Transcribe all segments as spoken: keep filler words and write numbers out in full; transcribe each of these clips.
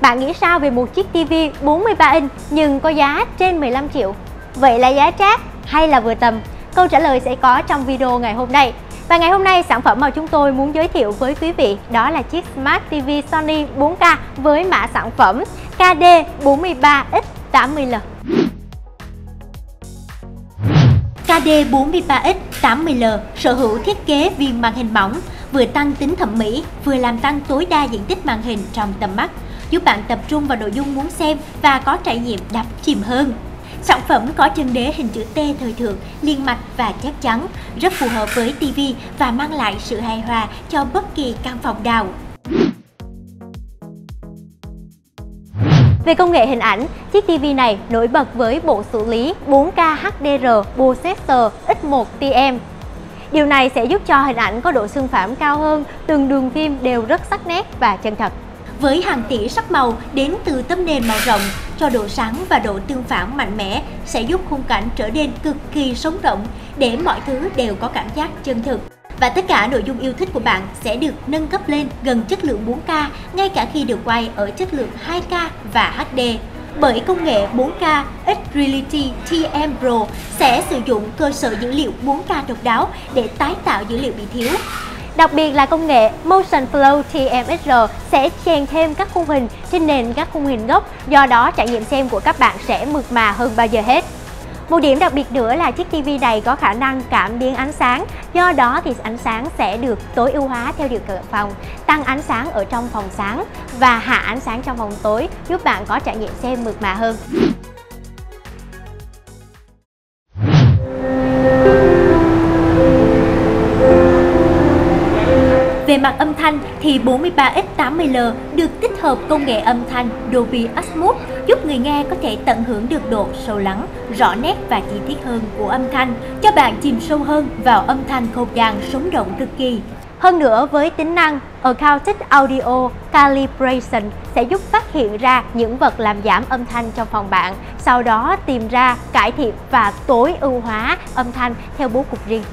Bạn nghĩ sao về một chiếc ti vi bốn mươi ba inch nhưng có giá trên mười lăm triệu? Vậy là giá trác hay là vừa tầm? Câu trả lời sẽ có trong video ngày hôm nay. Và ngày hôm nay, sản phẩm mà chúng tôi muốn giới thiệu với quý vị đó là chiếc Smart ti vi Sony bốn K với mã sản phẩm K D bốn mươi ba X tám mươi L. K D bốn mươi ba X tám mươi L sở hữu thiết kế viền màn hình mỏng, vừa tăng tính thẩm mỹ, vừa làm tăng tối đa diện tích màn hình trong tầm mắt, giúp bạn tập trung vào nội dung muốn xem và có trải nghiệm đắm chìm hơn. Sản phẩm có chân đế hình chữ T thời thượng, liền mạch và chắc chắn, rất phù hợp với ti vi và mang lại sự hài hòa cho bất kỳ căn phòng nào. Về công nghệ hình ảnh, chiếc ti vi này nổi bật với bộ xử lý bốn K H D R Processor X một T M. Điều này sẽ giúp cho hình ảnh có độ xương phản cao hơn, từng đường phim đều rất sắc nét và chân thật. Với hàng tỷ sắc màu đến từ tấm nền màu rộng, cho độ sáng và độ tương phản mạnh mẽ sẽ giúp khung cảnh trở nên cực kỳ sống động, để mọi thứ đều có cảm giác chân thực. Và tất cả nội dung yêu thích của bạn sẽ được nâng cấp lên gần chất lượng bốn K, ngay cả khi được quay ở chất lượng hai K và H D. Bởi công nghệ bốn K XReality tê em Pro sẽ sử dụng cơ sở dữ liệu bốn K độc đáo để tái tạo dữ liệu bị thiếu. Đặc biệt là công nghệ Motion Flow X R sẽ chèn thêm các khung hình trên nền các khung hình gốc, do đó trải nghiệm xem của các bạn sẽ mượt mà hơn bao giờ hết. Một điểm đặc biệt nữa là chiếc ti vi này có khả năng cảm biến ánh sáng, do đó thì ánh sáng sẽ được tối ưu hóa theo điều kiện phòng, tăng ánh sáng ở trong phòng sáng và hạ ánh sáng trong phòng tối, giúp bạn có trải nghiệm xem mượt mà hơn. Về mặt âm thanh thì bốn mươi ba X tám mươi L được tích hợp công nghệ âm thanh Dolby Atmos, giúp người nghe có thể tận hưởng được độ sâu lắng, rõ nét và chi tiết hơn của âm thanh, cho bạn chìm sâu hơn vào âm thanh không gian sống động cực kỳ. Hơn nữa, với tính năng Acoustic Audio Calibration sẽ giúp phát hiện ra những vật làm giảm âm thanh trong phòng bạn, sau đó tìm ra, cải thiện và tối ưu hóa âm thanh theo bố cục riêng.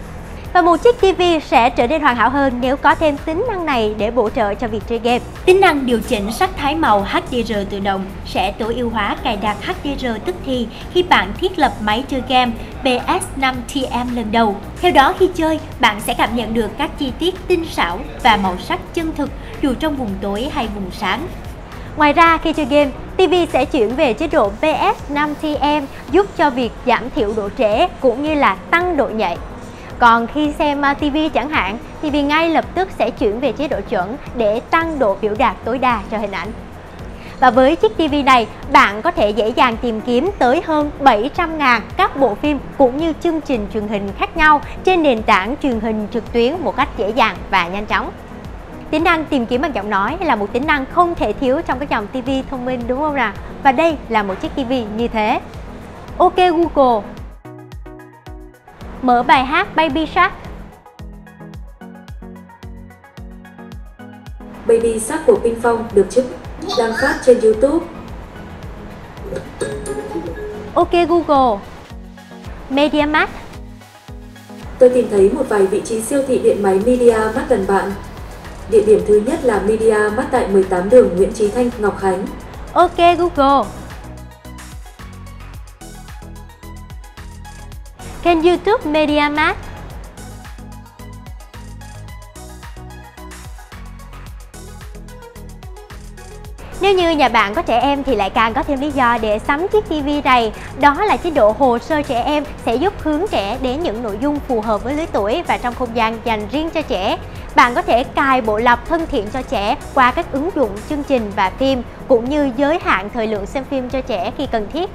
Và một chiếc ti vi sẽ trở nên hoàn hảo hơn nếu có thêm tính năng này để bổ trợ cho việc chơi game. Tính năng điều chỉnh sắc thái màu H D R tự động sẽ tối ưu hóa cài đặt H D R tức thì khi bạn thiết lập máy chơi game P S năm T M lần đầu. Theo đó, khi chơi, bạn sẽ cảm nhận được các chi tiết tinh xảo và màu sắc chân thực dù trong vùng tối hay vùng sáng. Ngoài ra, khi chơi game, ti vi sẽ chuyển về chế độ P S năm T M giúp cho việc giảm thiểu độ trễ cũng như là tăng độ nhạy. Còn khi xem ti vi chẳng hạn, thì vì ngay lập tức sẽ chuyển về chế độ chuẩn để tăng độ biểu đạt tối đa cho hình ảnh. Và với chiếc ti vi này, bạn có thể dễ dàng tìm kiếm tới hơn bảy trăm nghìn các bộ phim cũng như chương trình truyền hình khác nhau trên nền tảng truyền hình trực tuyến một cách dễ dàng và nhanh chóng. Tính năng tìm kiếm bằng giọng nói là một tính năng không thể thiếu trong các dòng ti vi thông minh, đúng không nào? Và đây là một chiếc ti vi như thế. OK Google, mở bài hát Baby Shark. Baby Shark của Pinh Phong được trích đăng phát trên YouTube. OK Google, MediaMart. Tôi tìm thấy một vài vị trí siêu thị điện máy MediaMart gần bạn. Địa điểm thứ nhất là MediaMart tại mười tám đường Nguyễn Chí Thanh, Ngọc Khánh. OK Google, kênh YouTube MediaMart. Nếu như nhà bạn có trẻ em thì lại càng có thêm lý do để sắm chiếc ti vi này. Đó là chế độ hồ sơ trẻ em sẽ giúp hướng trẻ đến những nội dung phù hợp với lứa tuổi và trong không gian dành riêng cho trẻ. Bạn có thể cài bộ lọc thân thiện cho trẻ qua các ứng dụng chương trình và phim, cũng như giới hạn thời lượng xem phim cho trẻ khi cần thiết.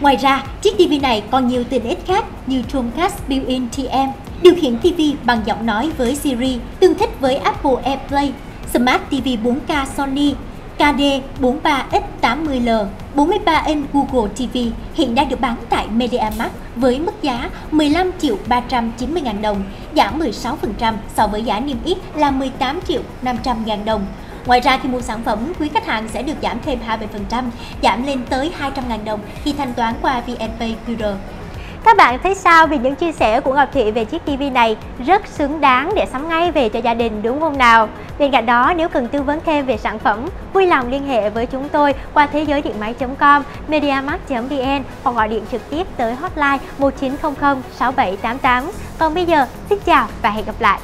Ngoài ra, chiếc ti vi này còn nhiều tiện ích khác như Chromecast built-in tê em, điều khiển ti vi bằng giọng nói với Siri, tương thích với Apple Airplay, Smart ti vi bốn K Sony, K D bốn mươi ba X tám mươi L, bốn mươi ba inch Google ti vi hiện đang được bán tại MediaMart với mức giá mười lăm triệu ba trăm chín mươi nghìn đồng, giảm mười sáu phần trăm so với giá niêm yết là mười tám triệu năm trăm nghìn đồng. Ngoài ra, khi mua sản phẩm, quý khách hàng sẽ được giảm thêm hai mươi phần trăm, giảm lên tới hai trăm nghìn đồng khi thanh toán qua V N P Q R. Các bạn thấy sao vì những chia sẻ của Ngọc Thị về chiếc ti vi này? Rất xứng đáng để sắm ngay về cho gia đình đúng không nào? Bên cạnh đó, nếu cần tư vấn thêm về sản phẩm, vui lòng liên hệ với chúng tôi qua thế giới điện máy chấm com, mediamart chấm vn hoặc gọi điện trực tiếp tới hotline một chín không không sáu bảy tám tám. Còn bây giờ, xin chào và hẹn gặp lại!